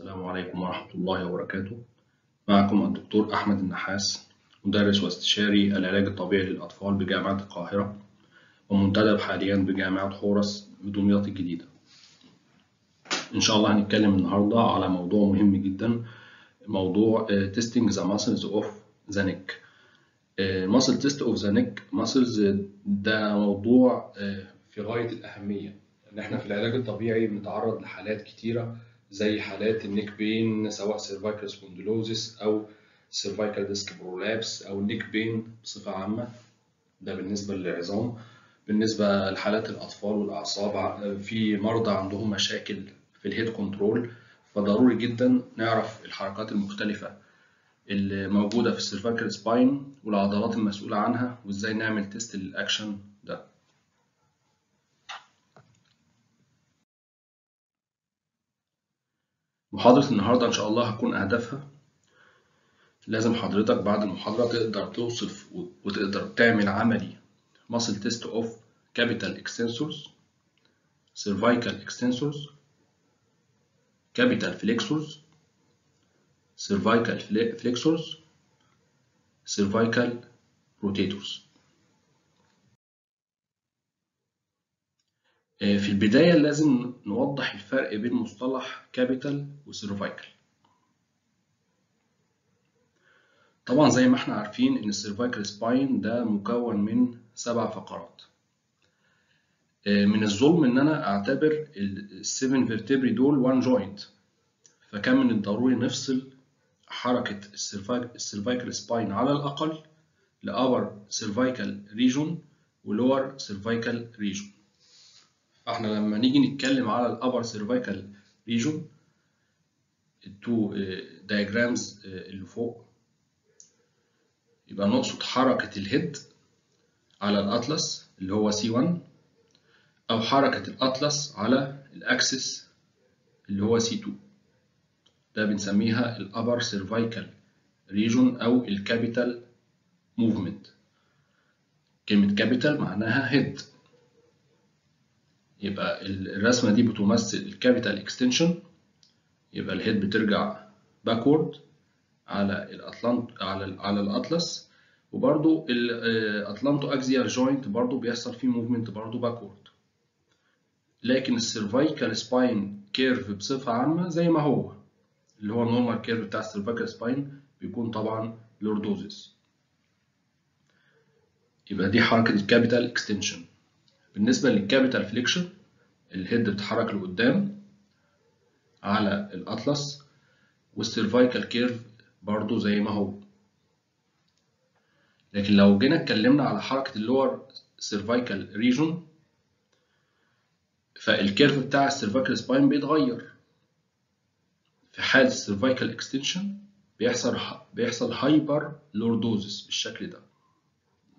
السلام عليكم ورحمة الله وبركاته. معكم الدكتور أحمد النحاس، مدرس واستشاري العلاج الطبيعي للأطفال بجامعة القاهرة، ومنتدب حاليا بجامعة حورس بدمياط الجديدة. إن شاء الله هنتكلم النهاردة على موضوع مهم جدا، موضوع testing the muscles of the neck. muscle test of the neck muscles ده موضوع في غاية الأهمية، لأن إحنا في العلاج الطبيعي بنتعرض لحالات كتيرة زي حالات النيك بين، سواء سيرفايكال سبونديلوزيس او سيرفايكال ديسك برولابس او النيك بين بصفه عامه. ده بالنسبه للعظام. بالنسبه لحالات الاطفال والاعصاب، في مرضى عندهم مشاكل في الهيد كنترول، فضروري جدا نعرف الحركات المختلفه اللي موجوده في السيرفايكال سباين والعضلات المسؤوله عنها، وازاي نعمل تيست للاكشن ده. محاضرة النهاردة إن شاء الله هتكون أهدافها، لازم حضرتك بعد المحاضرة تقدر توصف وتقدر تعمل عملي muscle test of capital extensors, cervical extensors, capital flexors, cervical flexors, cervical rotators. في البداية لازم نوضح الفرق بين مصطلح كابيتال وسيرفايكال. طبعا زي ما احنا عارفين ان السيرفايكال سباين ده مكون من 7 فقرات. من الظلم ان انا اعتبر ال7 فيرتبري دول 1 جوينت، فكان من الضروري نفصل حركة السيرفايكال سباين على الاقل لأور سيرفايكال ريجون ولور سيرفايكال ريجون. احنا لما نيجي نتكلم على الأبر سيرفايكال ريجون، التو دايجرامز اللي فوق، يبقى نقصد حركة الهيد على الأطلس اللي هو C1، أو حركة الأطلس على الأكسس اللي هو C2. ده بنسميها الأبر سيرفايكال ريجون أو الكابيتال موفمنت. كلمة كابيتال معناها هيد، يبقى الرسمة دي بتمثل الكابيتال اكستنشن، يبقى الهيد بترجع باكورد على الأطلانت على الأطلس، وبرضو الأطلانتو أكزيال جوينت برضو بيحصل فيه موفمنت برضو باكورد. لكن السيرفايكال سباين كيرف بصفة عامة زي ما هو، اللي هو النورمال كيرف بتاع السيرفايكال سباين بيكون طبعا لوردوزيس. يبقى دي حركة الكابيتال اكستنشن. بالنسبة للكابيتال فليكشن، الهيد بتتحرك لقدام على الأطلس، والسيرفايكال كيرف برضو زي ما هو. لكن لو جينا اتكلمنا على حركة اللور سيرفايكال ريجون، فالكيرف بتاع السيرفايكال سباين بيتغير. في حال السيرفايكال اكستنشن بيحصل هايبر لوردوزس بالشكل ده،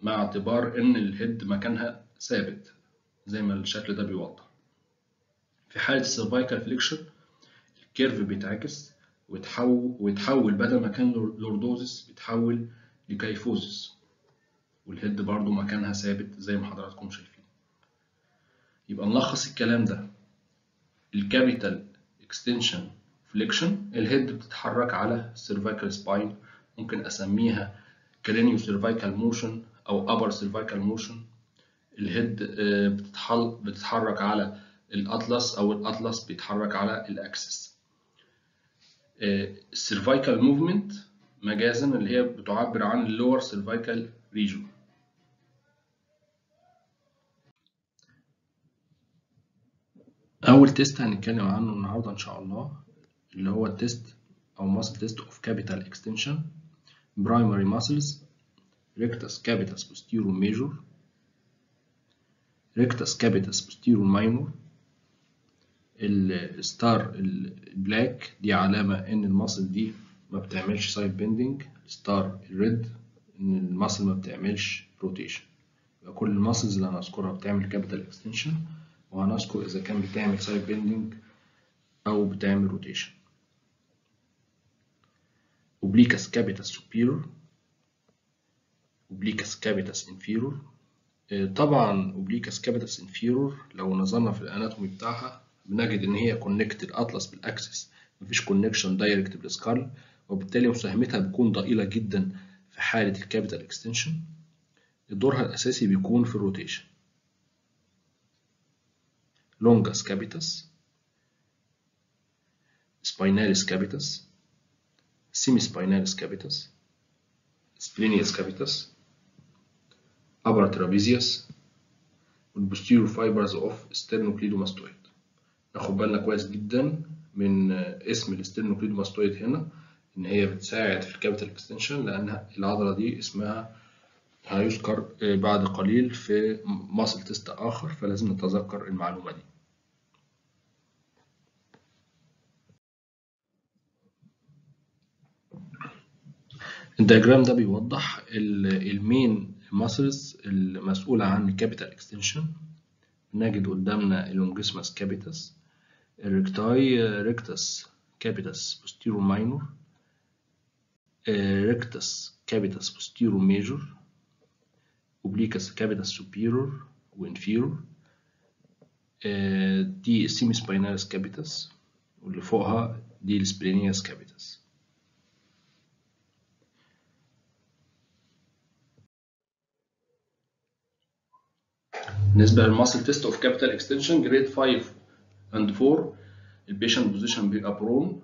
مع اعتبار ان الهيد مكانها ثابت زي ما الشكل ده بيوضح. في حالة السيرفايكال فليكشن، الكيرف بيتعكس ويتحول بدل ما كان لوردوزس بيتحول لكيفوزس، والهيد برضو مكانها ثابت زي ما حضراتكم شايفين. يبقى نلخص الكلام ده، الكابيتال اكستنشن فليكشن الهيد بتتحرك على السيرفايكال سباين، ممكن اسميها كرينيو سيرفايكال موشن او ابر سيرفايكال موشن. الهيد بتتحرك على الأطلس أو الأطلس بيتحرك على الأكسس. السيرفايكال موفمنت مجازا اللي هي بتعبر عن اللور سيرفايكال ريجون. أول تيست هنتكلم عنه النهارده إن شاء الله اللي هو التيست أو muscle test of capital extension primary muscles rectus capitis posterior major rectus capitis posterior minor. الستار البلاك دي علامة إن المصل دي ما بتعملش سايد بيندنج، الستار الريد إن المصل ما بتعملش روتيشن. يبقى كل المصلز اللي هنذكرها بتعمل كابيتال اكستنشن، وهنذكر إذا كان بتعمل سايد بيندنج أو بتعمل روتيشن. اوبليكس كابيتس سوبيرور، اوبليكس كابيتس انفيرور. طبعا اوبليكس كابيتس انفيرور لو نظرنا في الاناتومي بتاعها بنجد ان هي كونكت الاطلس بالاكسس مفيش كونكشن دايركت بالسكال، وبالتالي مساهمتها بتكون ضئيلة جدا في حالة الكابيتال اكستنشن. دورها الأساسي بيكون في الروتيشن. لونجس كابيتس، سبايناليس كابيتس، سيمي سبايناليس كابيتس، سبلينيس كابيتس، أبر ترابيزيوس، والبوستيريور فايبرز أوف ستيرنوكليدوماستويد. ناخد بالنا كويس جدا من اسم الستيرنوكليدوماستويد هنا، إن هي بتساعد في الكابيتال اكستنشن، لأن العضلة دي اسمها هيذكر بعد قليل في ماسل تيست آخر، فلازم نتذكر المعلومة دي. الدياجرام ده بيوضح المين ماسلز المسؤولة عن الكابيتال اكستنشن. نجد قدامنا اللونجيسماس كابيتس، الريكتاي ريكتس كابيتس بوستيرو ماينور، ريكتس كابيتس بوستيرو ميجور، اوبليكس كابيتس سوبيرور وانفيرور. دي السيمي سبايناليس كابيتس، واللي فوقها دي السبلينيس كابيتس. بالنسبة للماسل تيست اوف كابيتال اكستنشن جريد 5 and 4، البيشنت بوزيشن بيبقى برون،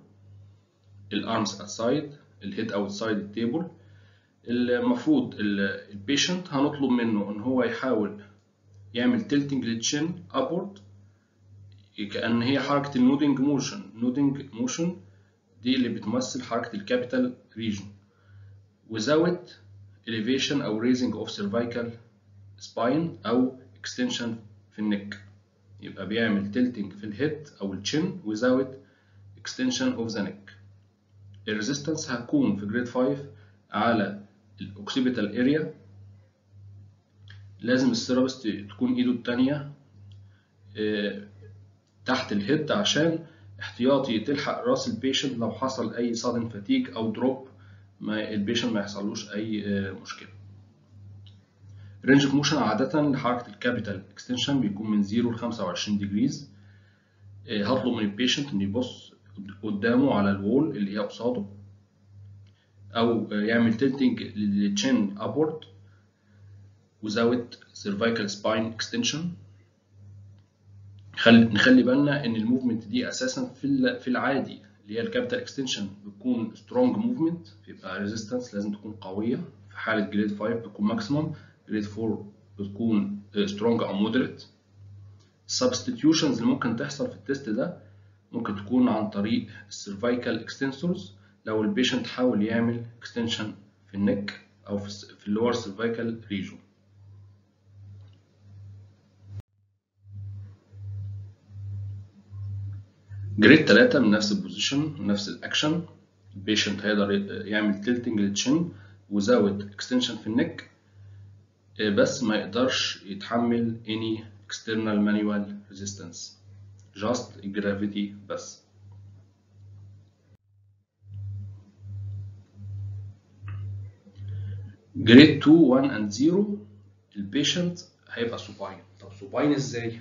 الارمز اتسايد، الهيد اوتسايد التيبل. المفروض البيشنت هنطلب منه ان هو يحاول يعمل تلتنج للتشين ابورد، كأن هي حركة النودنج موشن. نودنج موشن دي اللي بتمثل حركة الكابيتال ريجن، without elevation او raising of cervical spine او extension في النك. يبقى بيعمل تلتنج في الهيد او التشين without extension of the neck. الريزيستنس هتكون في جريد 5 على الاوكسيبيتال اريا. لازم السيرابست تكون ايده الثانيه تحت الهيد عشان احتياطي تلحق راس البيشنت لو حصل اي صادم فتيج او دروب، ما البيشنت ما يحصلوش اي مشكله. رينج اوف موشن عاده لحركه الكابيتال اكستنشن بيكون من 0 ل 25 ديجريز. هطلب من البيشنت ان يبص قدامه على الوول اللي هي قصاده، أو يعمل تلتنج للتشين أبورد without cervical spine extension. نخلي بالنا إن الموفمنت دي أساساً في العادي اللي هي الكابيتال اكستنشن بتكون strong movement، بيبقى ريزيستنس لازم تكون قوية. في حالة جريد 5 بتكون ماكسيمم، جريد 4 بتكون strong أو مودريت. السبستيتيوشنز اللي ممكن تحصل في التيست ده ممكن تكون عن طريق السيرفايكال اكستنسورز لو البيشنت حاول يعمل اكستنشن في النك او في اللور سيرفايكال ريجون. جريد 3 من نفس البوزيشن ونفس الاكشن، البيشنت هيقدر يعمل تلتنج للتشين وزاوت اكستنشن في النك، بس ما يقدرش يتحمل any external manual resistance، just gravity بس. جريد 2 1 and 0 البيشنت هيبقى سوباين. طب سوباين ازاي؟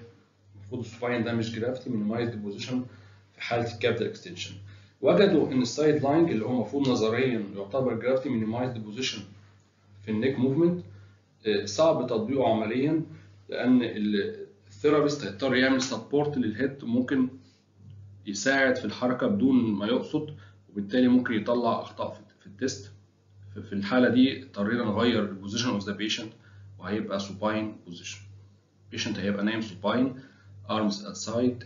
المفروض السوباين ده مش جرافيتي مينيمايزد بوزيشن في حاله الكابيتال اكستنشن. وجدوا ان السايد لاين اللي هو المفروض نظريا يعتبر جرافيتي مينيمايزد بوزيشن في النيك موفمنت صعب تطبيقه عمليا، لان الثيرابيست هيضطر يعمل سبورت للهيد، ممكن يساعد في الحركه بدون ما يقصد، وبالتالي ممكن يطلع اخطاء في التيست. في الحالة دي اضطرينا نغير البوزيشن اوف ذا بيشنت، وهيبقى سوباين بوزيشن. البيشنت هيبقى نايم سوباين، ارمز اتسايد،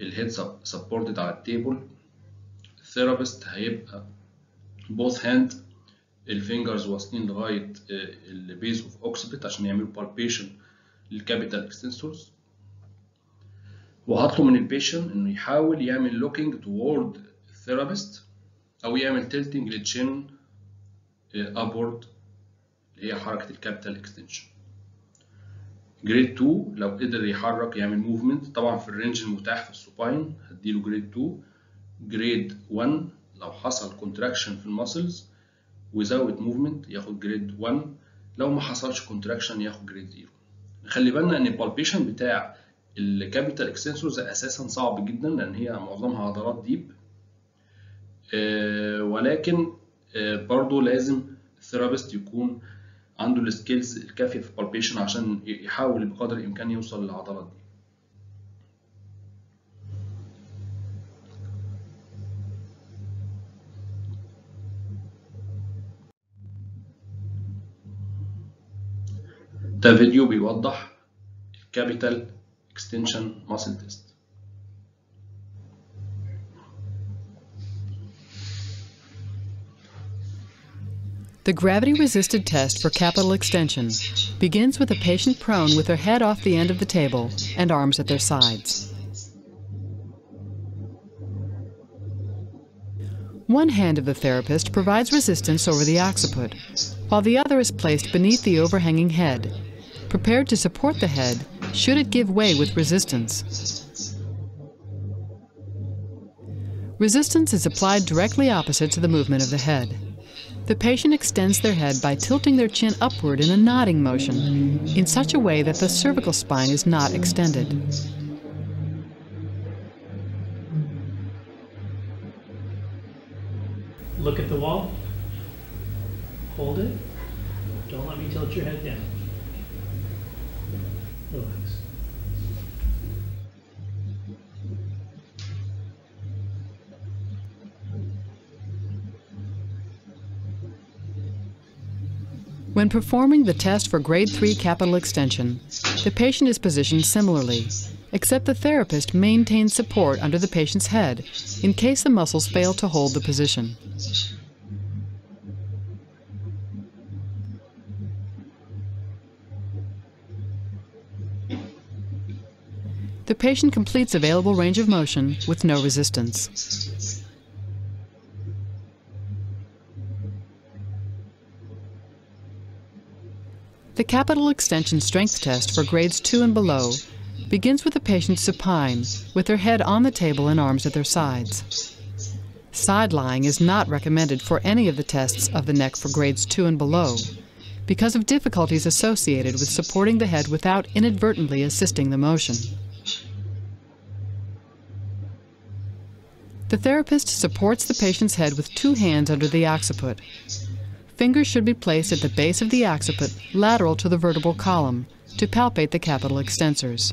الهيد سبورتد على التيبل. الثيرابيست هيبقى بوث هاند الفينجرز واصلين لغاية البيز اوف اوكسبت عشان يعملوا بالبيشن للكابيتال اكستنسورز. وهطلب من البيشنت انه يحاول يعمل لوكينج توورد الثيرابيست، او يعمل تلتنج للتشين upward اللي هي حركة الكابيتال اكستنشن. جريد 2 لو قدر يحرك يعمل موفمنت، طبعا في الرينج المتاح في السوباين هديله جريد 2. جريد 1 لو حصل كونتراكشن في الماسلز وزاوت موفمنت ياخد جريد 1، لو ما حصلش كونتراكشن ياخد جريد 0. نخلي بالنا ان البالبيشن بتاع الكابيتال اكستنسورز اساسا صعب جدا، لان هي معظمها عضلات ديب، ولكن برضو لازم الثيرابيست يكون عنده السكيلز الكافيه في البالبيشن عشان يحاول بقدر الامكان يوصل للعضلات دي. ده فيديو بيوضح الكابيتال اكستنشن ماسل تيست. The gravity-resisted test for capital extension begins with a patient prone with their head off the end of the table and arms at their sides. One hand of the therapist provides resistance over the occiput, while the other is placed beneath the overhanging head, prepared to support the head should it give way with resistance. Resistance is applied directly opposite to the movement of the head. The patient extends their head by tilting their chin upward in a nodding motion, in such a way that the cervical spine is not extended. Look at the wall. Hold it. Don't let me tilt your head down. Relax. When performing the test for grade 3 capital extension, the patient is positioned similarly, except the therapist maintains support under the patient's head in case the muscles fail to hold the position. The patient completes available range of motion with no resistance. The Capital Extension Strength Test for grades 2 and below begins with the patient supine, with their head on the table and arms at their sides. Side lying is not recommended for any of the tests of the neck for grades 2 and below because of difficulties associated with supporting the head without inadvertently assisting the motion. The therapist supports the patient's head with two hands under the occiput. Fingers should be placed at the base of the occiput, lateral to the vertebral column, to palpate the capital extensors.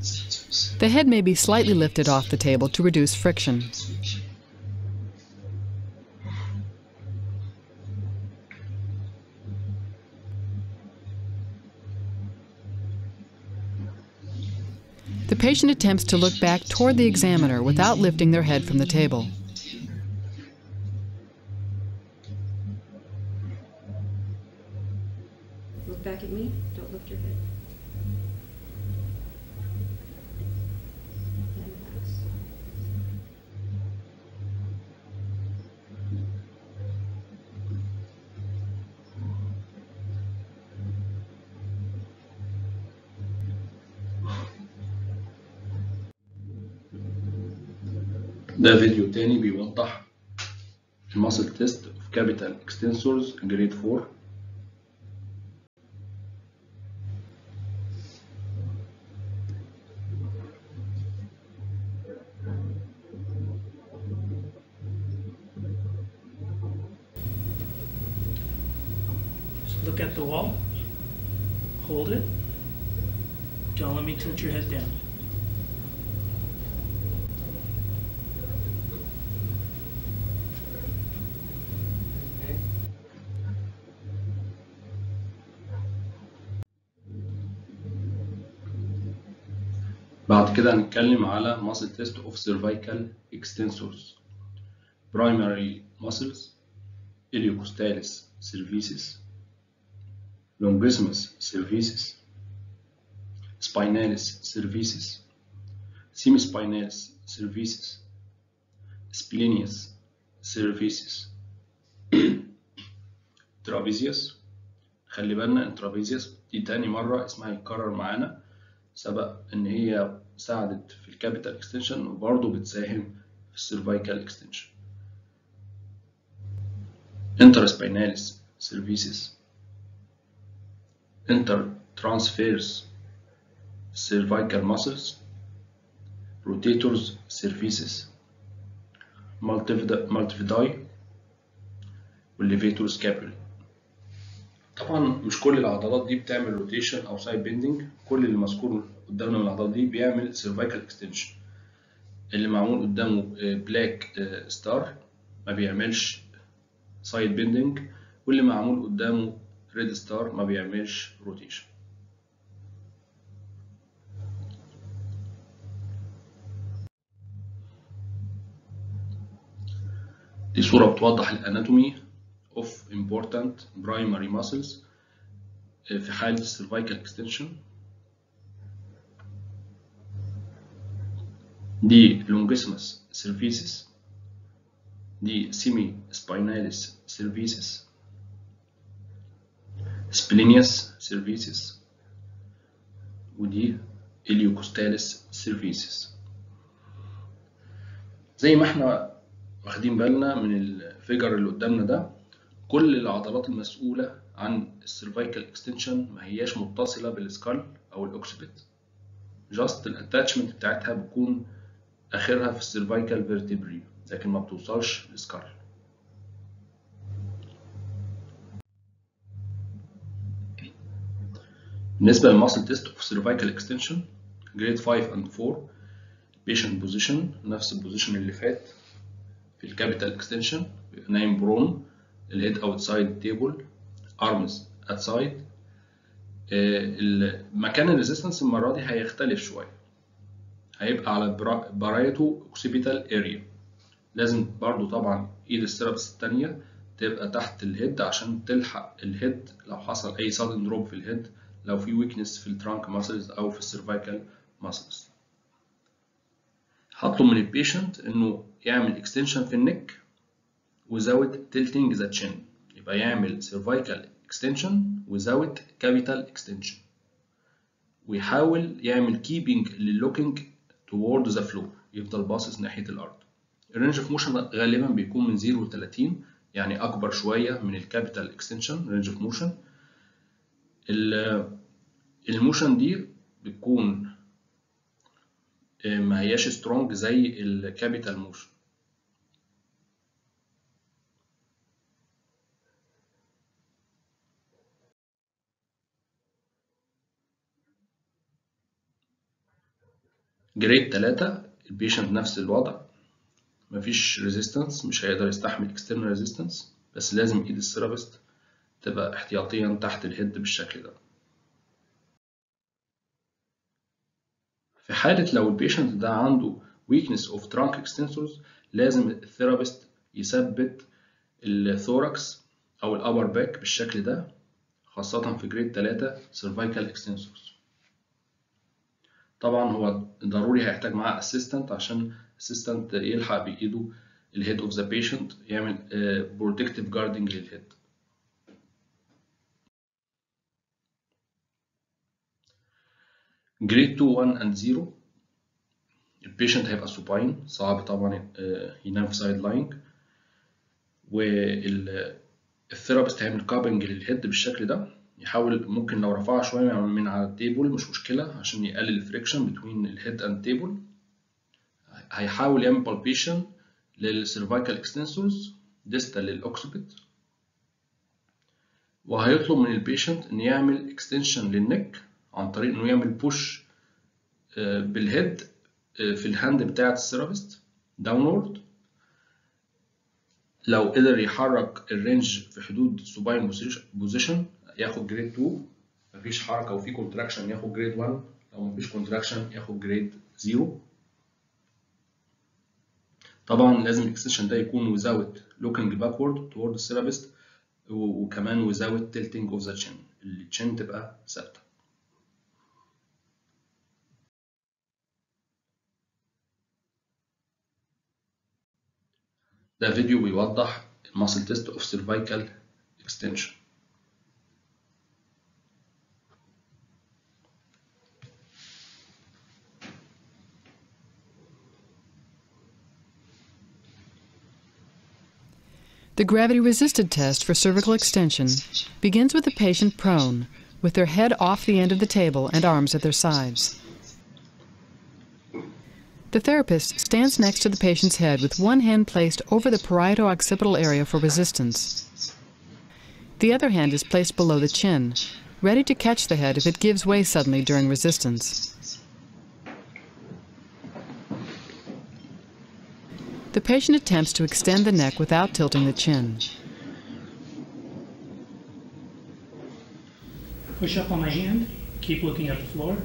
The head may be slightly lifted off the table to reduce friction. The patient attempts to look back toward the examiner without lifting their head from the table. Look back at me, don't lift your head. And relax. ده فيديو تاني بيوضح الماسل تيست اوف كابيتال اكستنسورز جريد 4. Look at the wall, hold it, don't let me tilt your head down. Okay. بعد كده هنتكلم على muscle test of cervical extensors. Primary muscles, Iliocostalis cervicis, Longissimus cervicis, Spinalis cervicis, Semispinalis cervicis, Splenius cervicis, Trapezius. خلي بالنا ان Trapezius دي تاني مرة اسمها يتكرر معانا، سبق ان هي ساعدت في الكابيتال اكستنشن وبرضه بتساهم في السيرفايكال اكستنشن. Interspinalis cervicis, Intertransversarii Cervical Muscles, Rotatores Cervicis, Multifidus, والليفيتور سكابولي. طبعا مش كل العضلات دي بتعمل روتيشن او سايد بيندنج، كل اللي مذكور قدامنا من العضلات دي بيعمل سيرفايكال اكستنشن. اللي معمول قدامه بلاك ستار ما بيعملش سايد بيندنج، واللي معمول قدامه ريد ستار ما بيعملش روتيشن. دي صورة بتوضح الاناتومي of important primary muscles في حالة cervical extension. دي longissimus cervicis، دي semispinalis cervicis، splenius cervicis، ودي iliocostalis cervicis. زي ما احنا واخدين بالنا من الفيجر اللي قدامنا ده، كل العضلات المسؤولة عن السيرفايكال اكستنشن ما هياش متصلة بالسكال أو الأوكسبت، جاست الاتاتشمنت بتاعتها بتكون آخرها في السيرفايكال فيرتيبري لكن ما بتوصلش للسكال. بالنسبة للماسل تيست اوف سيرفايكال اكستنشن جريد 5 اند 4 بيشنت بوزيشن، نفس البوزيشن اللي فات في الكابيتال اكستنشن، نايم برون، الهيد اوتسايد تيبل، ارمز اتسايد. المكان الريزيستنس المره دي هيختلف شويه، هيبقى على برايتو اوكسيبيتال اريا. لازم برضو طبعا ايد السيرابس الثانيه تبقى تحت الهيد عشان تلحق الهيد لو حصل اي sudden دروب في الهيد، لو في ويكنس في الترانك ماسلز او في السيرفايكال ماسلز. هطلب من البيشنت انه يعمل اكستنشن في النك without tilting the chin، يبقى يعمل cervical extension without capital extension، ويحاول يعمل keeping looking toward the floor، يفضل باصص ناحية الأرض. الرينج اوف موشن غالبا بيكون من 0 ل 30 يعني أكبر شوية من الكابيتال اكستنشن رينج اوف موشن. الموشن دي بتكون ما هياش سترونج زي الكابيتال موشن. جريد 3 البيشنت نفس الوضع، مفيش ريزيستنس، مش هيقدر يستحمل اكسترنال ريزيستنس، بس لازم ايد السيرابست تبقى احتياطيا تحت الهيد بالشكل ده. في حالة لو البيشنت ده عنده ويكنس اوف ترانك اكستنسورز، لازم الثيرابست يثبت الثوركس او الابر باك بالشكل ده، خاصة في جريد 3 سيرفايكال اكستنسورز. طبعا هو ضروري هيحتاج معاه اسيستنت عشان اسيستنت يلحق بايده الهيد اوف ذا بيشنت، يعمل بروتكتيف جاردنج للهيد. جريد 2 1 اند 0 البيشنت هيبقى سوباين، صعب طبعا ينام في سايد لاينج، والثيرابيست هيعمل كابنج للهيد بالشكل ده. يحاول ممكن لو رفعها شويه من على التيبل مش مشكله عشان يقلل الفريكشن بين الهيد اند تيبل. هيحاول يعمل بالبيشن للسيرفايكال اكستنسورز ديستال للاوكسبت، وهيطلب من البيشنت ان يعمل اكستنشن للنك عن طريق انه يعمل بوش بالهيد في الهاند بتاعه السيرابست داونورد. لو قدر يحرك الرينج في حدود سوباين بوزيشن ياخد جريد 2، مفيش حركه وفي كونتراكشن ياخد جريد 1، لو مفيش كونتراكشن ياخد جريد 0. طبعا لازم الاكستنشن ده يكون without looking backward toward the therapist، وكمان without tilting of the chin، التشين تبقى ثابته. ده فيديو بيوضح muscle test of cervical extension. The gravity-resisted test for cervical extension begins with the patient prone, with their head off the end of the table and arms at their sides. The therapist stands next to the patient's head with one hand placed over the parieto-occipital area for resistance. The other hand is placed below the chin, ready to catch the head if it gives way suddenly during resistance. The patient attempts to extend the neck without tilting the chin. Push up on my hand, keep looking at the floor,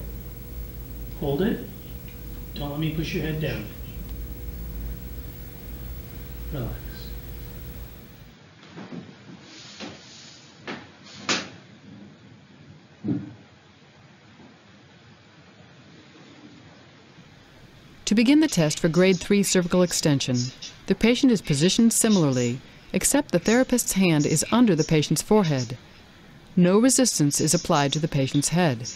hold it, don't let me push your head down. Relax. To begin the test for grade 3 cervical extension, the patient is positioned similarly, except the therapist's hand is under the patient's forehead. No resistance is applied to the patient's head.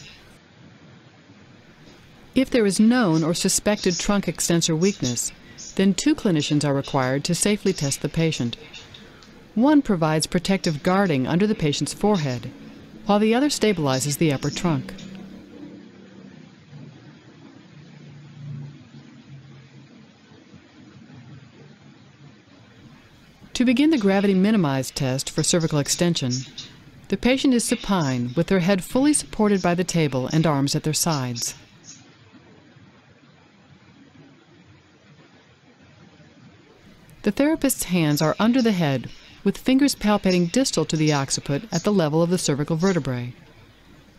If there is known or suspected trunk extensor weakness, then 2 clinicians are required to safely test the patient. One provides protective guarding under the patient's forehead, while the other stabilizes the upper trunk. To begin the gravity-minimized test for cervical extension, the patient is supine with their head fully supported by the table and arms at their sides. The therapist's hands are under the head with fingers palpating distal to the occiput at the level of the cervical vertebrae.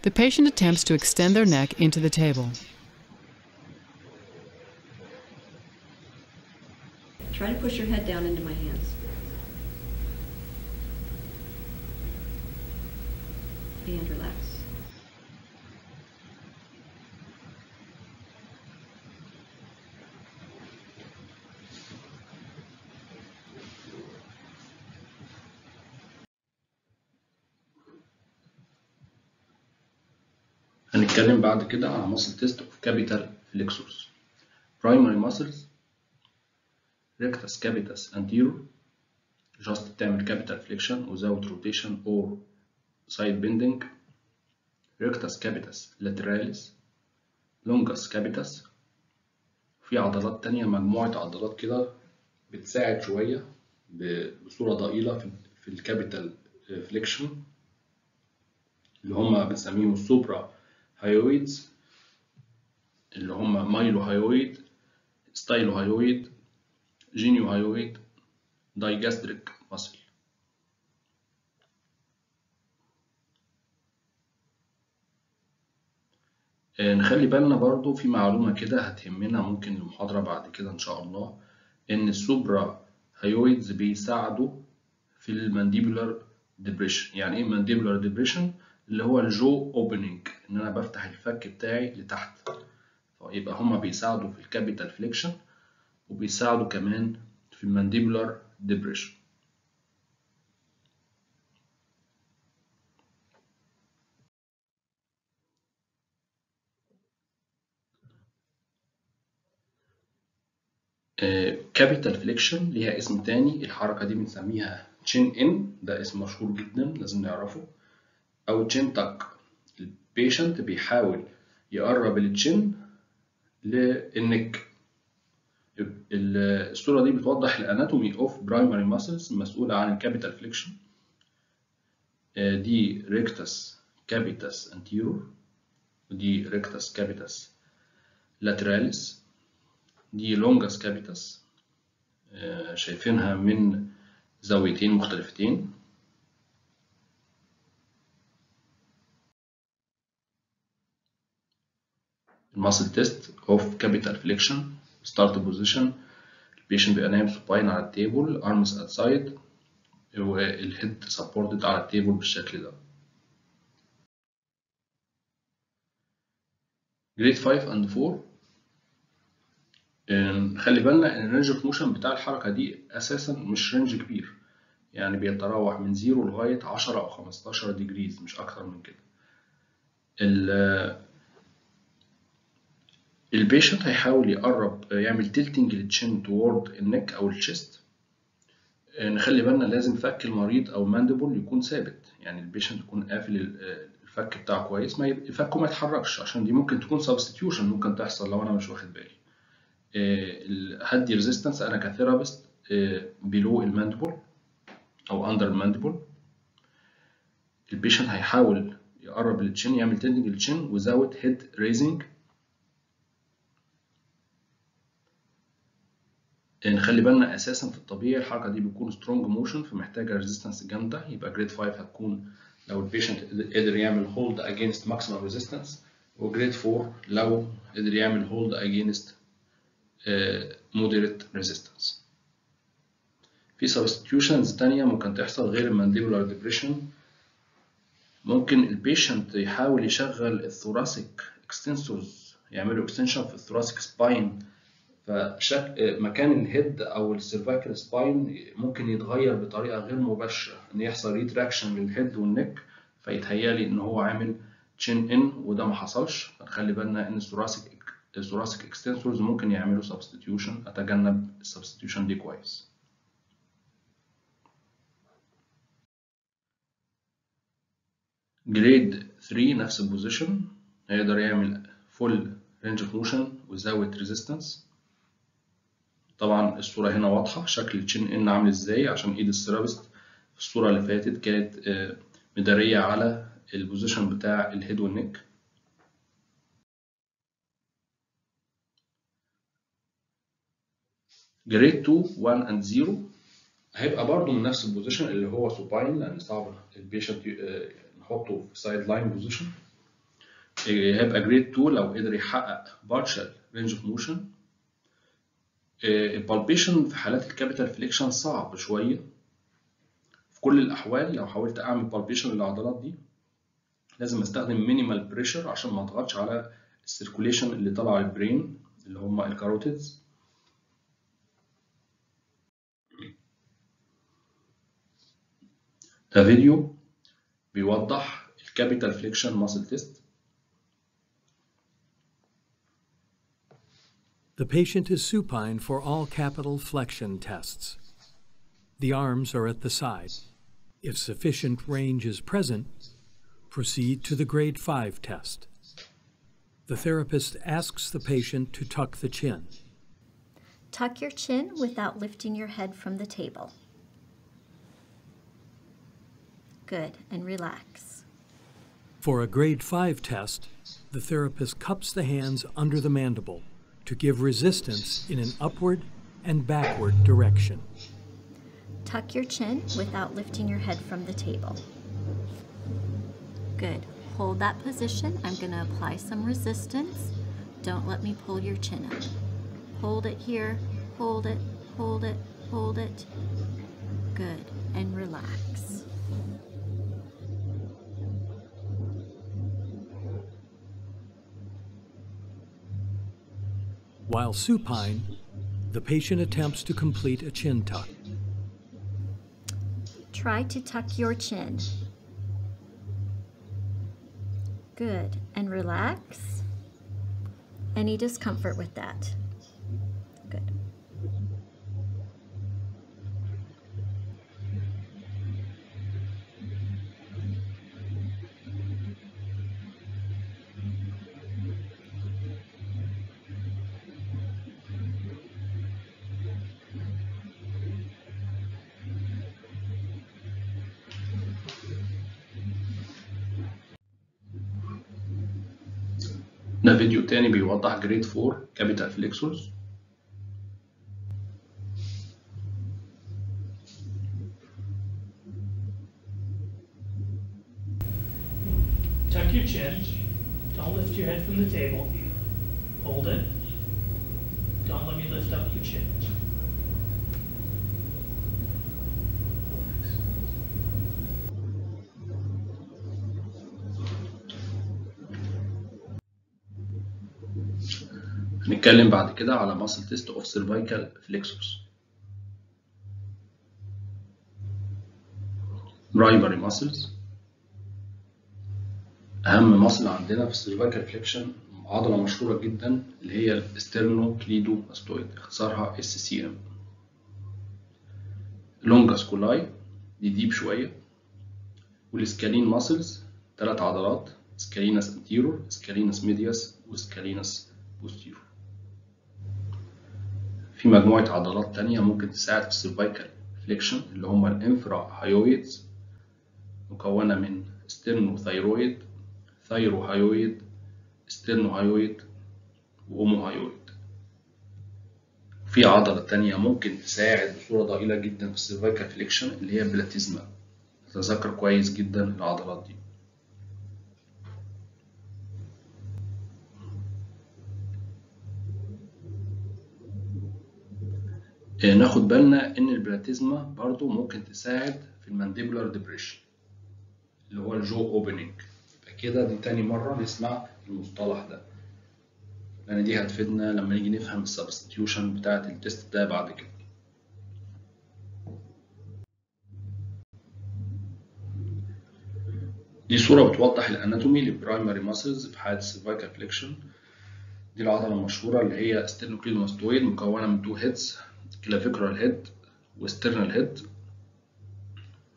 The patient attempts to extend their neck into the table. Try to push your head down into my hands. And relax. هنتكلم بعد كده على muscle test of capital flexors. Primary muscles rectus capitis anterior just بتعمل capital flexion without rotation or side bending. Rectus capitis lateralis longus capitis. في عضلات تانية، مجموعة عضلات كده بتساعد شوية بصورة ضئيلة في الكابيتال فليكشن اللي هما بنسميهم السوبرا هايويدز اللي هما مايلو هايويد، ستايلو هايويد، جينيو هايويد، دايجاستريك ماسل. نخلي بالنا برضو في معلومة كده هتهمنا ممكن المحاضرة بعد كده إن شاء الله، إن السوبرا هايويدز بيساعدوا في المانديبولار ديبريشن. يعني إيه مانديبولار ديبريشن؟ اللي هو الجو اوبننج، إن أنا بفتح الفك بتاعي لتحت. يبقى هما بيساعدوا في الكابيتال فليكشن وبيساعدوا كمان في المانديبولار ديبريشن. كابيتال فليكشن ليها اسم تاني، الحركة دي بنسميها تشين ان، ده اسم مشهور جدا لازم نعرفه، أو تشين تاك. البيشنت بيحاول يقرب التشين للنك. الصورة دي بتوضح الاناتومي اوف برايمري ماسلز المسؤولة عن الكابيتال فليكشن. دي ريكتس كابيتس انتيرور، ودي ريكتس كابيتس لاتراليس، دي لونجس كابيتس شايفينها من زاويتين مختلفتين. الماسل تيست اوف كابيتال فليكشن ستارت بوزيشن، البيشنت بيبقى نايم سوباين على التيبل، ارمز ات سايد، والهيد سبورتد على التيبل بالشكل ده. جريد 5 اند 4 خلي بالنا ان الرينج اوف موشن بتاع الحركه دي اساسا مش رينج كبير، يعني بيتراوح من 0 لغايه 10 او 15 ديجريز، مش اكتر من كده. البيشنت هيحاول يقرب، يعمل تيلتنج للتشين توورد النك او الشيست. نخلي بالنا لازم فك المريض او المانديبول يكون ثابت، يعني البيشنت يكون قافل الفك بتاعه كويس، ما فكه ما يتحركش، عشان دي ممكن تكون سبستيوشن ممكن تحصل لو انا مش واخد بالي. هدي ريزيستنس انا كثيرابيست بلو الماندبل او اندر الماندبل. البيشنت هيحاول يقرب للتشين، يعمل تندنج للتشين وزاوت هيد ريزنج. نخلي بالنا اساسا في الطبيعي الحركه دي بتكون سترونج موشن، فمحتاجه ريزيستنس جامده. يبقى جريد 5 هتكون لو البيشنت قدر يعمل هولد اجينست ماكسيمم ريزيستنس، وجريد 4 لو قدر يعمل هولد اجينست مودريت ريزيستنس. في سبستيوشنز تانية ممكن تحصل غير المانديبولار ديبريشن. ممكن البيشنت يحاول يشغل الثوراسيك اكستنسورز، يعملوا اكستنشن في الثوراسيك سباين، فمكان الهيد او السيرفايكال سباين ممكن يتغير بطريقه غير مباشره، ان يحصل ريتراكشن للهيد والنك، فيتهيالي ان هو عامل تشين ان وده ما حصلش. فنخلي بالنا ان الثوراسيك اكستنسورز ممكن يعملوا سبستيوشن، اتجنب السبستيوشن دي كويس. جريد 3 نفس البوزيشن، هيقدر يعمل فول رينج اوف موشن ويزود ريزيستنس. طبعا الصوره هنا واضحه شكل التشين ان عامل ازاي، عشان ايد السيرابست في الصوره اللي فاتت كانت مداريه على البوزيشن بتاع الهيد والنك. جريد 2 1 اند 0 هيبقى برضو من نفس البوزيشن اللي هو سوباين، لان صعب البيشنت نحطه في سايد لاين بوزيشن. هيبقى جريد 2 لو قدر يحقق بارشال رينج اوف موشن. البالبيشن في حالات الكابيتال فليكشن صعب شويه. في كل الاحوال لو حاولت اعمل بالبيشن للعضلات دي لازم استخدم مينيمال بريشر عشان ما اضغطش على السيركوليشن اللي طالعه على البرين اللي هم الكاروتيدز. ده فيديو بيوضح الكابيتال فليكشن ماسل تيست. The patient is supine for all capital flexion tests. The arms are at the side. If sufficient range is present, proceed to the grade 5 test. The therapist asks the patient to tuck the chin. Tuck your chin without lifting your head from the table. Good, and relax. For a grade 5 test, the therapist cups the hands under the mandible to give resistance in an upward and backward direction. Tuck your chin without lifting your head from the table. Good. Hold that position. I'm going to apply some resistance. Don't let me pull your chin up. Hold it here. Hold it. Hold it. Hold it. Good. And relax. While supine, the patient attempts to complete a chin tuck. Try to tuck your chin. Good, and relax. Any discomfort with that? Good. ده فيديو تاني بيوضح جريد 4 كابيتال فليكسورز. Tuck your chin. Don't lift your head from the table. Hold it. Don't let me lift up your chin. نتكلم بعد كده على muscle test of cervical flexors. primary muscles. أهم muscle عندنا في cervical flexion عضلة مشهورة جدا اللي هي ال sternocleidomastoid، اختصارها SCM. longus coli دي ديب شوية. والسكالين muscles تلات عضلات، scalenus anterior، scalenus medius، وscalenus posterior. في مجموعة عضلات تانية ممكن تساعد في السيرفايكال فليكشن اللي هما الانفراهايويدز مكونة من ستيرنوثايرويد، ثايروهايويد، ستيرنوهايويد، وأوموهايويد. في عضلة تانية ممكن تساعد بصورة ضئيلة جدا في السيرفايكال فليكشن اللي هي بلاتيزما. تذكر كويس جدا العضلات دي. ناخد بالنا ان البلاتيزما برضو ممكن تساعد في المانديبولار ديبريشن اللي هو الجو اوبننج. يبقى كده دي تاني مرة نسمع المصطلح ده لان دي هتفيدنا لما نيجي نفهم السبستيوشن بتاعة التست ده بعد كده. دي صورة بتوضح الاناتومي للبرايمري ماسلز في حالة السيرفايكال فليكشن. دي العضلة المشهورة اللي هي ستيرنوكليدوماستويد مكونة من 2 هيدز، كلافيكرال هيد واسترنال هيد،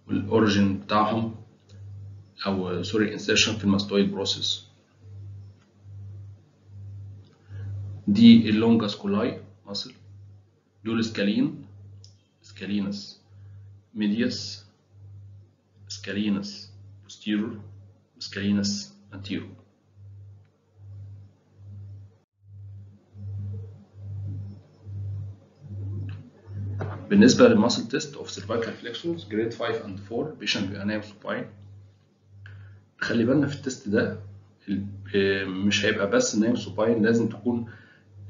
والاوريجين بتاعهم او سوري انسيرشن في الماستويد بروسيس. دي اللونجاس كولاي ماسل، دول سكالين، سكالينس ميديوس، سكالينس بوستيرور، سكالينس انتيرور. بالنسبة للماسل تيست اوف سيرفايكال فليكسورز جريد 5 اند 4 بيشن بيبقى نايم سوباين. خلي بالنا في التيست ده مش هيبقى بس نايم سوباين، لازم تكون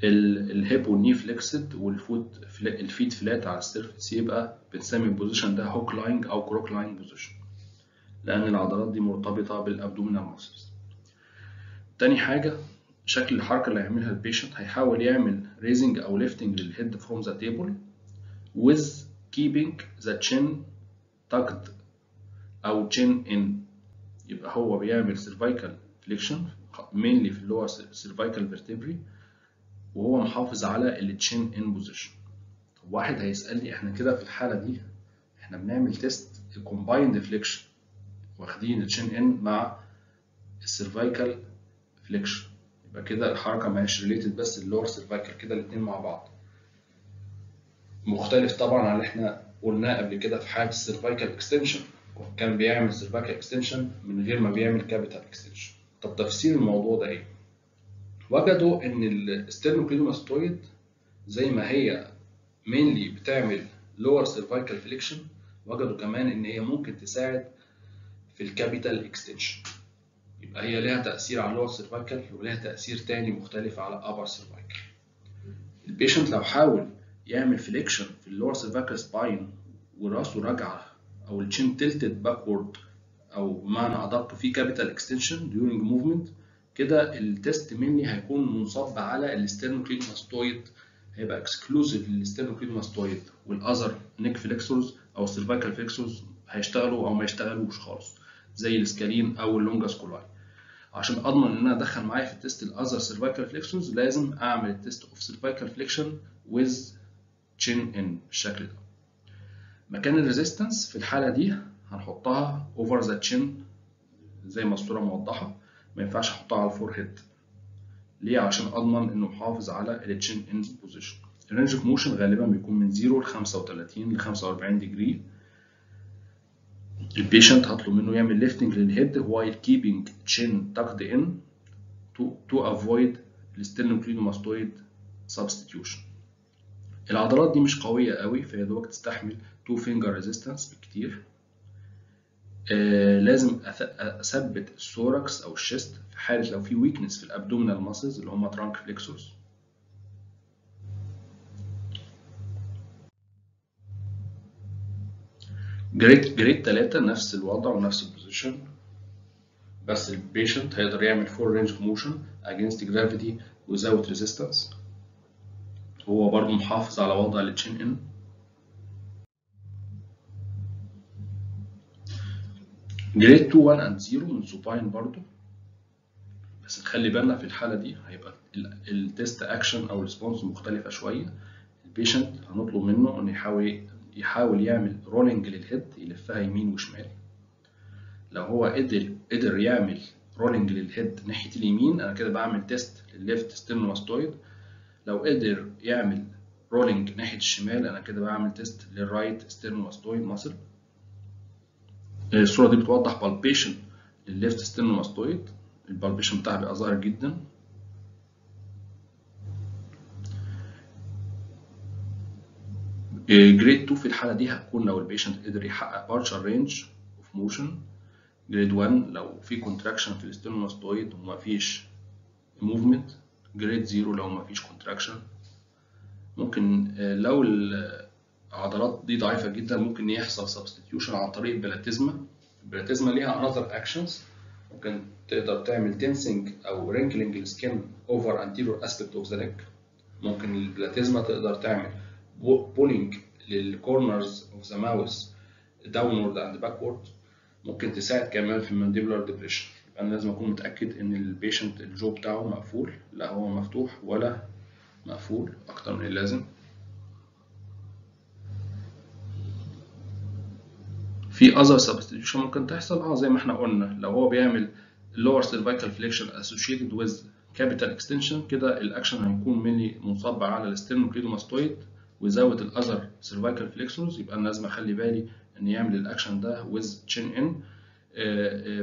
الهيب والني فليكسد والفوت الفيت فلات على السيرفيس، يبقى بنسمي البوزيشن ده هوك لاينج او كروك لاينج بوزيشن لان العضلات دي مرتبطة بالابدومينال ماسلز. تاني حاجة شكل الحركة اللي هيعملها البيشنت، هيحاول يعمل ريزنج او ليفتنج للهيد فروم ذا تيبل with keeping the chin tucked أو chin in. يبقى هو بيعمل cervical flexion mainly في اللي هو cervical vertebrae وهو محافظ على ال chin in position. طب واحد هيسألني احنا كده في الحالة دي احنا بنعمل تيست combined flexion واخدين ال chin in مع cervical flexion، يبقى كده الحركة ماهيش related بس اللور cervical، كده الاتنين مع بعض. مختلف طبعا عن اللي احنا قلناه قبل كده في حالة السيرفايكال اكستنشن، كان بيعمل سيرفايكال اكستنشن من غير ما بيعمل كابيتال اكستنشن. طب تفسير الموضوع ده ايه؟ وجدوا ان الستيرنوكليدوماستويد زي ما هي مينلي بتعمل لور سيرفايكال فليكشن، وجدوا كمان ان هي ممكن تساعد في الكابيتال اكستنشن. يبقى هي لها تأثير على اللور سيرفايكال ولها تأثير تاني مختلف على ابر سيرفايكال. البيشنت لو حاول يعمل فليكشن في اللور سيرفايكال سباين وراسه راجعه او الشين تلتد باكورد او بمعنى ادق في كابيتال اكستنشن ديورنج موفمنت، كده التيست مني هيكون منصب على الاسترنوكليدوماستويد، هيبقى اكسكلوزيف للاسترنوكليدوماستويد، والاذر نيك فليكسورز او السيرفايكال فليكسورز هيشتغلوا او ما يشتغلوش خالص زي السكالين او اللونجاس كولاي. عشان اضمن ان انا ادخل معايا في التيست الاذر سيرفايكال فليكسورز لازم اعمل التيست اوف سيرفايكال فليكشن ويز chin in بالشكل ده. مكان الريزيستنس في الحالة دي هنحطها over the chin زي ما الصورة موضحة، ما ينفعش احطها على الفور هيد. ليه؟ عشان اضمن انه محافظ على ال chin in position. الرينج اوف موشن غالبا بيكون من 0 ل 35 ل 45 ديجري. البيشنت هطلب منه يعمل ليفتنج للهيد while keeping chin tucked in to avoid sternocleidomastoid substitution. العضلات دي مش قوية قوي فهي دوك تستحمل 2 finger resistance بالكتير. لازم اثبت الثوركس او الشيست في حالة لو في weakness في الابدومينال ماسلز اللي هما trunk flexors. جريد 3 نفس الوضع ونفس البوزيشن، بس البيشنت هيقدر يعمل full range of motion against gravity without resistance، هو برضه محافظ على وضع التشين ان. جريد 2 1 اند 0 من سوباين برضه، بس نخلي بالنا في الحاله دي هيبقى التيست اكشن او الريسبونس مختلفه شويه. البيشنت هنطلب منه انه يحاول يعمل رولينج للهيد، يلفها يمين وشمال. لو هو قدر يعمل رولينج للهيد ناحيه اليمين انا كده بعمل تيست للليفت ستيرنوماستويد. لو قدر يعمل رولينج ناحيه الشمال، انا كده بعمل تيست للرايت ستيرنوماستويد ماسل. الصوره دي بتوضح بالبيشن للليفت ستيرنوماستويد، البالبيشن بتاعها بيبقى ظاهر جدا. جريد 2 في الحاله دي هتكون لو البيشنت قدر يحقق بارشال رينج اوف موشن. جريد 1 لو في كونتراكشن في الستيرنوماستويد ومفيش موفمنت. جريد 0 لو مفيش كونتراكشن. ممكن لو العضلات دي ضعيفه جدا ممكن يحصل سبستيتيوشن عن طريق البلاتيزما. البلاتيزما ليها انذر اكشنز، ممكن تقدر تعمل تنسنج او رينكلينج السكن اوفر انتيريور اسبيكت اوف ذا نيك. ممكن البلاتيزما تقدر تعمل بولينج للكورنرز اوف ذا ماوث داونورد اند باكورد. ممكن تساعد كمان في المانديبولار ديبريشن. يبقى انا لازم اكون متاكد ان البيشنت الجو بتاعه مقفول، لا هو مفتوح ولا مقفول اكتر من اللازم. في اذر سبستيتيوشن ممكن تحصل زي ما احنا قلنا، لو هو بيعمل لور سيرفيكال فليكشن اسوشيتد ويز كابيتال اكستنشن، كده الاكشن هيكون مينلي منصب على الستيرنوكليدوماستويد وزاويه الاذر سيرفيكال فليكسورز. يبقى انا لازم اخلي بالي ان يعمل الاكشن ده ويز تشين ان.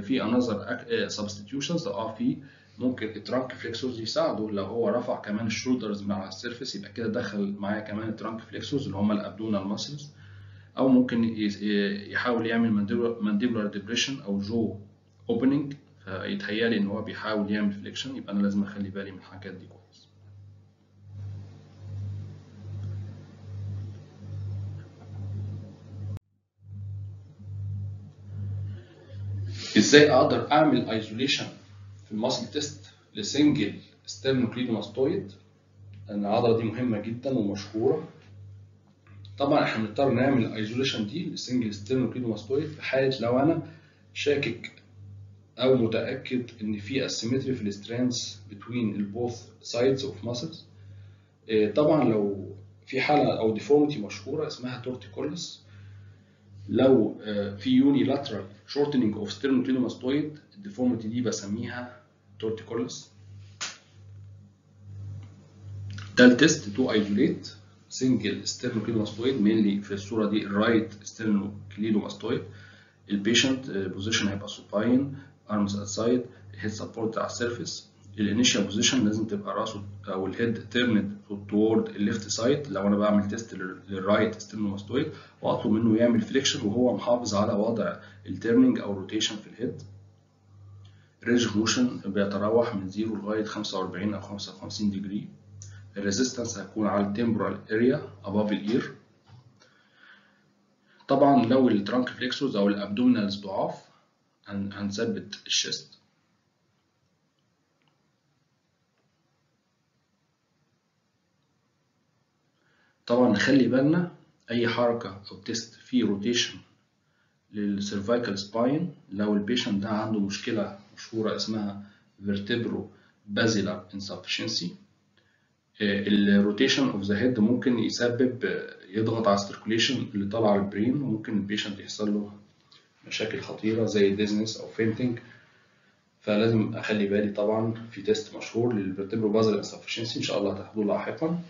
في انذر سبستيتيوشنز في ممكن الترانك فليكسورز يساعده، لو هو رفع كمان الشولدرز مع السيرفيس يبقى كده دخل معايا كمان الترانك فليكسورز اللي هم الابدونال ماسلز. او ممكن يحاول يعمل مانديبولار ديبريشن او جو اوبننج، فيتهيالي ان هو بيحاول يعمل فليكشن. يبقى انا لازم اخلي بالي من الحاجات دي كويس. ازاي اقدر اعمل ايزوليشن في الماسل تيست لسنجل ستيرنوكليدوماستويد؟ لان العضله دي مهمه جدا ومشهوره. طبعا احنا بنضطر نعمل الايزوليشن دي للسنجل ستيرنوكليدوماستويد في حاله لو انا شاكك او متاكد ان في اسيمتري في السترينس بتوين البوث سايدز اوف ماسلز. طبعا لو في حاله او ديفورميتي مشهوره اسمها تورتيكولس، لو في يوني لاترال شورتنج اوف ستيرنوكليدوماستويد، الديفورميتي دي بسميها تورتيكولس. ده التست تو ايزوليت سنجل ستيرنوكليدوماستويد، مينلي في الصوره دي الرايت ستيرنوكليدوماستويد. البيشنت بوزيشن هيبقى سوباين، ارمز ات سايد، هيد سبورت على السيرفيس. الانيشال بوزيشن لازم تبقى راسه او الهيد تيرند توورد الليفت سايد. لو انا بعمل تيست للرايت ستيرنوماستويد واطلب منه يعمل فليكشن وهو محافظ على وضع التيرنينج او الروتيشن في الهيد. ريدج موشن بيتراوح من 0 لغايه 45 او 55 ديجري. الريزيستنس هيكون على التمبرال اريا اباف الاير. طبعا لو الترانك فليكسورز او الابدومينالز ضعاف هنثبت الشيست. طبعا نخلي بالنا اي حركه او تيست فيه روتيشن للسيرفيكال سباين. لو البيشنت ده عنده مشكله مشهوره اسمها فيرتيبرو بازيلار انسفشنسي، الروتيشن اوف ذا هيد ممكن يسبب يضغط على السيركوليشن اللي طالعه البرين، وممكن البيشنت يحصل له مشاكل خطيره زي ديزنس او فينتنج. فلازم اخلي بالي طبعا في تيست مشهور للفيرتيبرو بازيلار انسفشنسي ان شاء الله هتاخدوه لاحقا،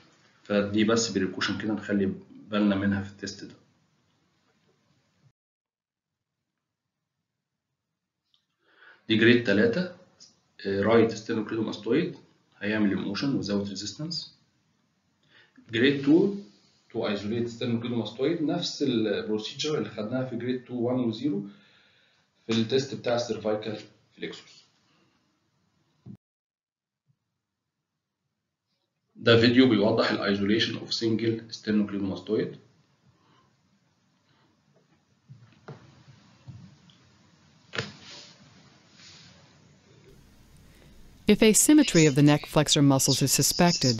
فدي بس بريكوشن كده نخلي بالنا منها في التيست ده. دي جريد 3 رايت ستيرنوكليدوماستويد هيعمل الموشن وزاوية ريزيستنس. جريد 2 تو ايزوليت ستيرنوكليدوماستويد، نفس البروسيجر اللي خدناها في جريد 2 1 و0 في التيست بتاع السيرفيكال فليكسورز. ده فيديو بيوضح الايزوليشن اوف سنجل ستيرنوكليدوماستويد. If asymmetry of the neck flexor muscles is suspected,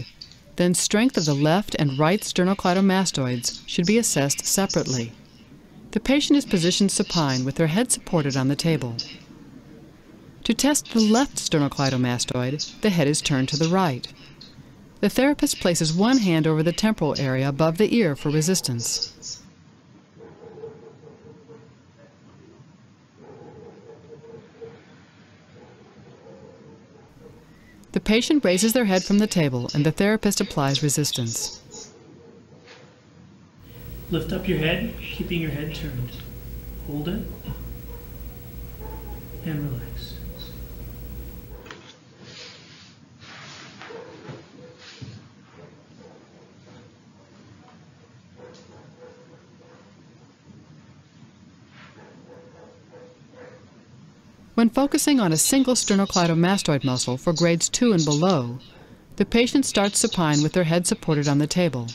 then strength of the left and right sternocleidomastoids should be assessed separately. The patient is positioned supine with their head supported on the table. To test the left sternocleidomastoid, the head is turned to the right. The therapist places one hand over the temporal area above the ear for resistance. The patient raises their head from the table and the therapist applies resistance. Lift up your head, keeping your head turned. Hold it and relax. When focusing on a single sternocleidomastoid muscle for grades 2 and below, the patient starts supine with their head supported on the table.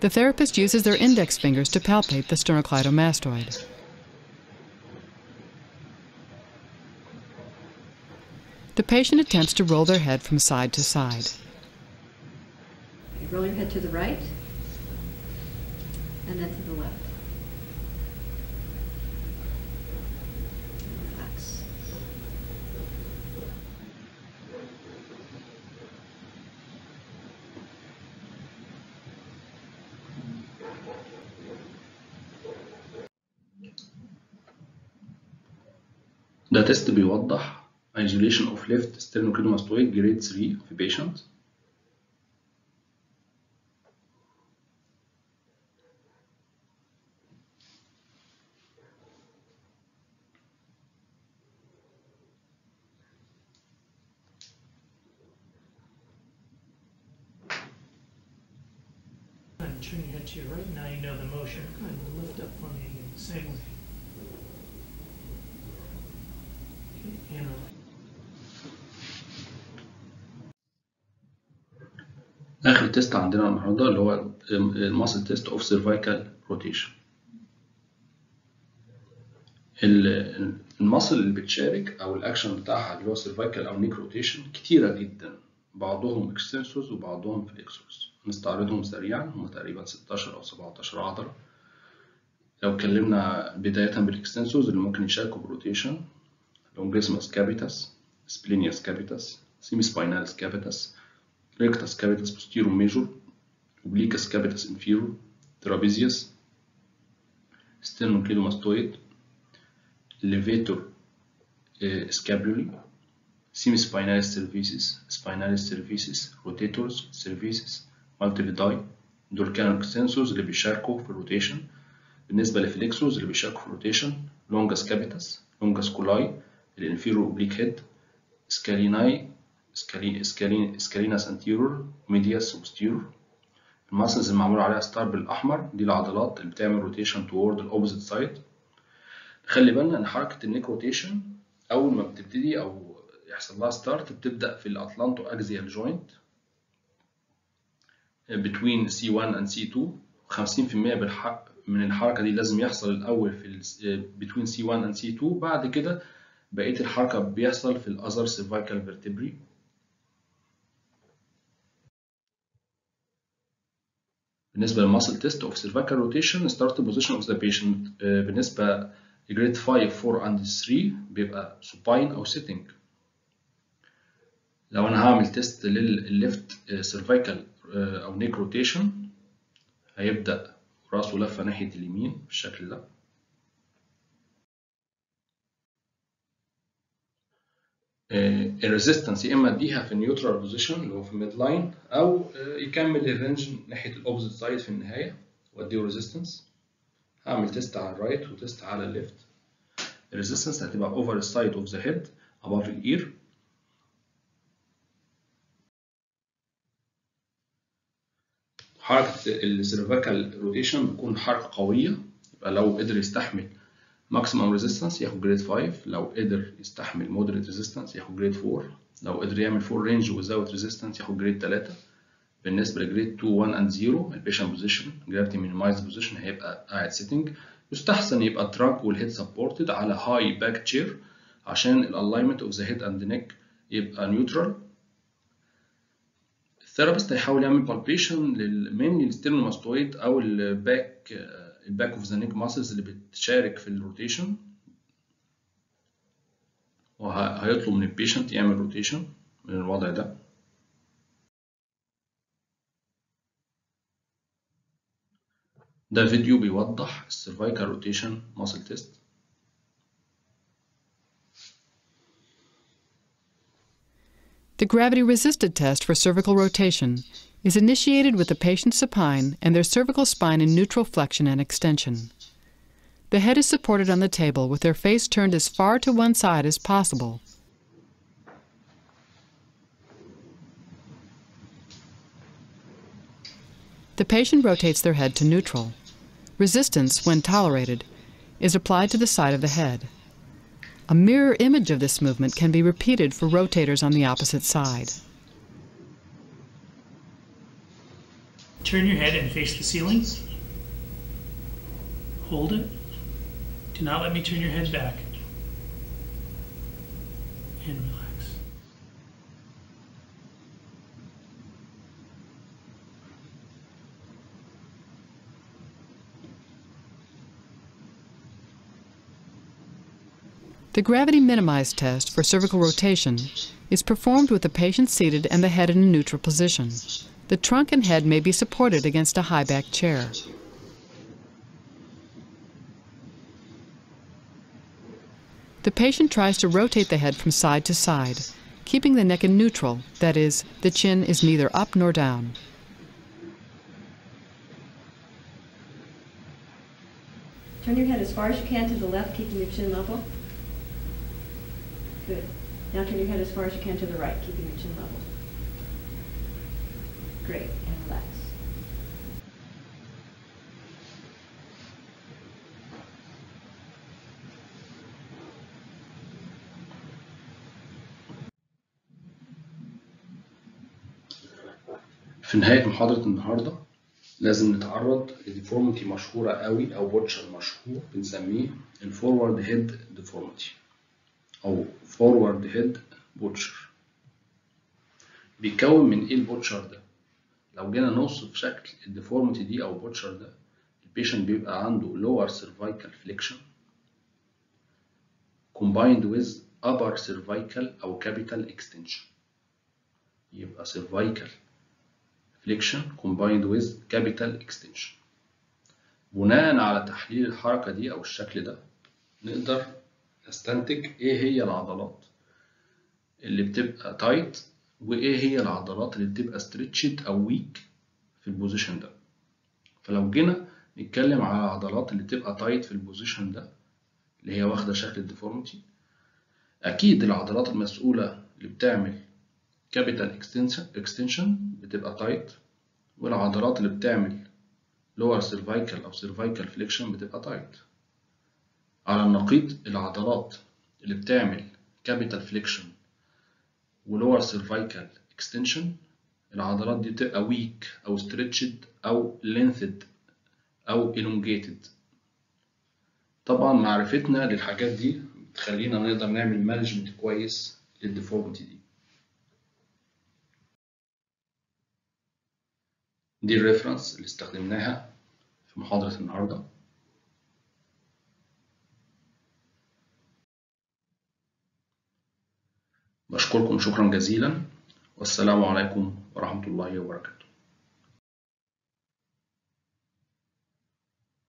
The therapist uses their index fingers to palpate the sternocleidomastoid. The patient attempts to roll their head from side to side. Roll your head to the right and then to the left. Relax. ده تيست بيوضح isolation of left sternocleidomastoid grade 3 of a patient. I'm turning your head to your right. Now you know the motion. Good. We'll lift up one hand in the same way. Okay, and relax. آخر تيست عندنا النهارده اللي هو الماسل تيست اوف سيرفايكال روتيشن. الماسل اللي بتشارك او الاكشن بتاعها اللي هو سيرفايكال او نيك روتيشن كتيره جدا، بعضهم اكستنسورز وبعضهم فليكسورز. نستعرضهم سريعا، هم تقريبا 16 او 17 عضله. لو اتكلمنا بدايه بالاكستنسورز اللي ممكن يشاركوا بروتيشن، لونجيسمس كابيتاس، سبلينيوس كابيتاس، سيميسبايناليس كابيتاس، ريكتس كابيتس بوستيريور ميجور، اوبليكس كابيتس انفيرور، ترابيزيوس، ستيرنوكليدوماستويد، ليفيتور سكابيولي، سيميسبايناليس سيرفيسيس، سبايناليس سيرفيسيس، روتاتورز سيرفيسيس، مالتيفيداي. دول كانوا الاكستنسورز اللي بيشاركوا في الروتيشن. بالنسبه للفليكسورز اللي بيشاركوا في الروتيشن، لونجس كابيتس، لونجس كولاي، الانفيرور اوبليك هيد، سكاليناي، سكاليناس انتيرور، ميدياس وبوستيرور. الماسلز اللي معمول عليها ستار بالاحمر دي العضلات اللي بتعمل روتيشن توورد الاوبوزيت سايد. خلي بالنا ان حركه النيك روتيشن اول ما بتبتدي او يحصل لها ستارت بتبدا في الاطلانتو اكزيال جوينت بتوين سي 1 اند سي 2. 50% بالحق من الحركه دي لازم يحصل الاول في بتوين سي 1 اند سي 2، بعد كده بقيه الحركه بيحصل في الاذر سيرفايكال فيرتبري. بالنسبة للماسل تيست of cervical rotation start position of the patient بالنسبة grade 5 4 and 3 بيبقى supine أو sitting. لو أنا هعمل تيست للليفت cervical أو neck rotation هيبدأ راسه لفة ناحية اليمين بالشكل ده. الريزيستنس يا اما اديها في النيوترال بوزيشن اللي هو في الميد لاين، او يكمل الرينج ناحيه الاوبزيت سايد في النهايه واديه ريزيستنس. هعمل تيست على الرايت وتيست على الليفت. الريزيستنس هتبقى اوفر السايد اوف ذا هيد اباف الاير. حركه السيرفيكال روتيشن بتكون حركه قويه، يبقى لو قدر يستحمل ماكسيمم ريزيستنس ياخد جريد 5، لو قدر يستحمل مودريت ريزيستنس ياخد جريد 4، لو قدر يعمل فول رينج ويزود ريزيستنس ياخد جريد 3. بالنسبه لجريد 2 1 اند 0 البيشنت بوزيشن جرافيتي مينيمايز بوزيشن هيبقى قاعد سيتنج. يستحسن يبقى التراك والهيد سبورتد على هاي باك تشير عشان الالاينمنت اوف ذا هيد اند نيك يبقى نيوترال. الثيرابيست هيحاول يعمل بالبيشن للمين الستيرنوماستويد او الباك اوف ذا نيك ماسلز اللي بتشارك في الروتيشن، وهيطلب من البيشنت يعمل روتيشن من الوضع ده. ده فيديو بيوضح السيرفايكال روتيشن ماسل تيست. The gravity resisted test for cervical rotation is initiated with the patient's supine and their cervical spine in neutral flexion and extension. The head is supported on the table with their face turned as far to one side as possible. The patient rotates their head to neutral. Resistance, when tolerated, is applied to the side of the head. A mirror image of this movement can be repeated for rotators on the opposite side. Turn your head and face the ceiling. Hold it. Do not let me turn your head back. And relax. The gravity minimized test for cervical rotation is performed with the patient seated and the head in a neutral position. The trunk and head may be supported against a high-back chair. The patient tries to rotate the head from side to side, keeping the neck in neutral, that is, the chin is neither up nor down. Turn your head as far as you can to the left, keeping your chin level. Good. Now turn your head as far as you can to the right, keeping your chin level. Great. And relax. في نهاية محاضرة النهاردة لازم نتعرض لديفورميتي مشهورة قوي أو بوتشر مشهور بنسميه الفورورد هيد ديفورميتي أو فورورد هيد بوتشر. بيتكون من إيه البوتشر ده؟ لو جينا نوصف شكل الديفورميتي دي أو بوتشر ده، البيشنت بيبقى عنده lower cervical flexion combined with upper cervical أو capital extension. يبقى cervical flexion combined with capital extension. بناء على تحليل الحركة دي أو الشكل ده، نقدر نستنتج إيه هي العضلات اللي بتبقى tight وإيه هي العضلات اللي بتبقى stretched أو weak في البوزيشن ده. فلو جينا نتكلم على العضلات اللي بتبقى tight في البوزيشن ده اللي هي واخدة شكل الديفورميتي، أكيد العضلات المسؤولة اللي بتعمل capital extension بتبقى tight، والعضلات اللي بتعمل lower cervical أو cervical flexion بتبقى tight. على النقيض العضلات اللي بتعمل capital flexion ولور سيرفايكال اكستنشن العضلات دي بتبقى ويك او ستريتشد او لينثد او الونجيتد. طبعا معرفتنا للحاجات دي بتخلينا نقدر نعمل مانجمنت كويس للديفورميتي دي. دي الريفرنس اللي استخدمناها في محاضرة النهارده. بشكركم شكرا جزيلا والسلام عليكم ورحمة الله وبركاته.